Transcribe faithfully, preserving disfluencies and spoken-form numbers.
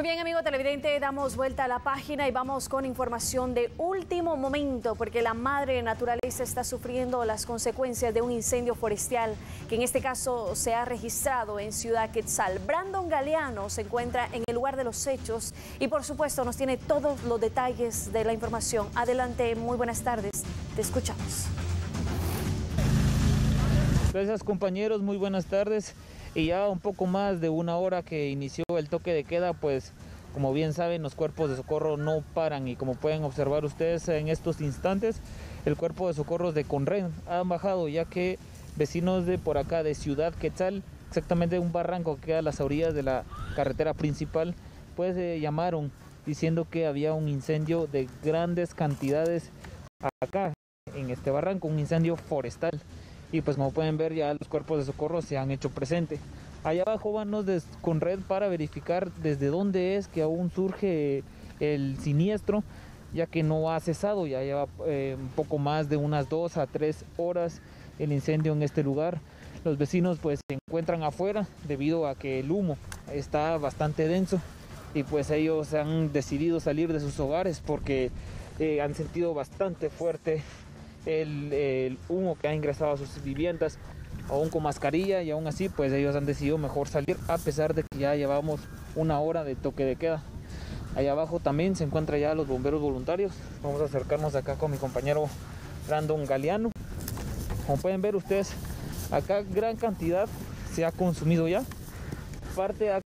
Muy bien, amigo televidente, damos vuelta a la página y vamos con información de último momento, porque la madre naturaleza está sufriendo las consecuencias de un incendio forestal que en este caso se ha registrado en Ciudad Quetzal. Brandon Galeano se encuentra en el lugar de los hechos y por supuesto nos tiene todos los detalles de la información. Adelante, muy buenas tardes, te escuchamos. Gracias, compañeros, muy buenas tardes. Y ya un poco más de una hora que inició el toque de queda, pues como bien saben, los cuerpos de socorro no paran y como pueden observar ustedes en estos instantes, el cuerpo de socorros de Conren han bajado, ya que vecinos de por acá de Ciudad Quetzal, exactamente un barranco que queda a las orillas de la carretera principal, pues eh, llamaron diciendo que había un incendio de grandes cantidades acá en este barranco, un incendio forestal. Y pues como pueden ver, ya los cuerpos de socorro se han hecho presente. Allá abajo van los de Conren para verificar desde dónde es que aún surge el siniestro, ya que no ha cesado, ya lleva eh, un poco más de unas dos a tres horas el incendio en este lugar. Los vecinos pues se encuentran afuera debido a que el humo está bastante denso y pues ellos han decidido salir de sus hogares porque eh, han sentido bastante fuerte El, el humo que ha ingresado a sus viviendas, aún con mascarilla, y aún así pues ellos han decidido mejor salir a pesar de que ya llevamos una hora de toque de queda. Allá abajo también se encuentran ya los bomberos voluntarios. Vamos a acercarnos acá con mi compañero Brandon Galeano. Como pueden ver ustedes, acá gran cantidad se ha consumido ya, parte ha